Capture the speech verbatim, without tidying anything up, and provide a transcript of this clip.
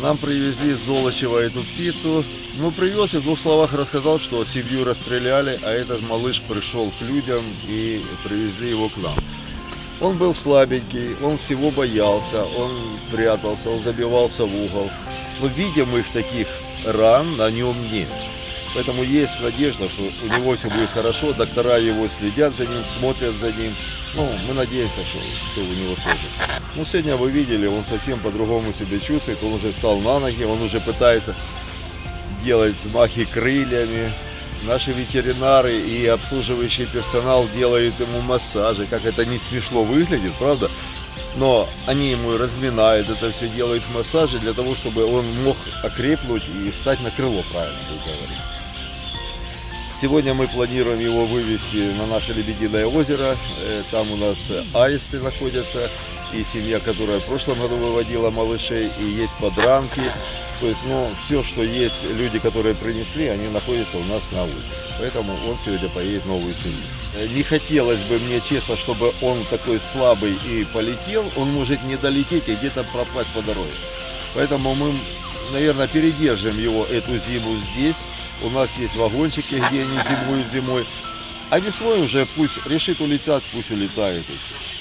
Нам привезли с Золочева эту птицу. Ну, привез и в двух словах рассказал, что семью расстреляли, а этот малыш пришел к людям и привезли его к нам. Он был слабенький, он всего боялся, он прятался, он забивался в угол. Но видимых таких ран на нем нет. Поэтому есть надежда, что у него все будет хорошо, доктора его следят за ним, смотрят за ним. Ну, мы надеемся, что все у него сложится. Ну, сегодня вы видели, он совсем по-другому себя чувствует, он уже встал на ноги, он уже пытается делать взмахи крыльями. Наши ветеринары и обслуживающий персонал делают ему массажи, как это не смешно выглядит, правда? Но они ему разминают, это все делают массажи для того, чтобы он мог окрепнуть и встать на крыло, правильно говорить. Сегодня мы планируем его вывести на наше Лебединое озеро. Там у нас аисты находятся, и семья, которая в прошлом году выводила малышей, и есть подранки. То есть, ну, все, что есть, люди, которые принесли, они находятся у нас на озере. Поэтому он сегодня поедет в новую семью. Не хотелось бы мне, честно, чтобы он такой слабый и полетел. Он может не долететь и где-то пропасть по дороге. Поэтому мы, наверное, передержим его эту зиму здесь. У нас есть вагончики, где они зимуют зимой. А весной уже пусть решит улетать, пусть улетает и все.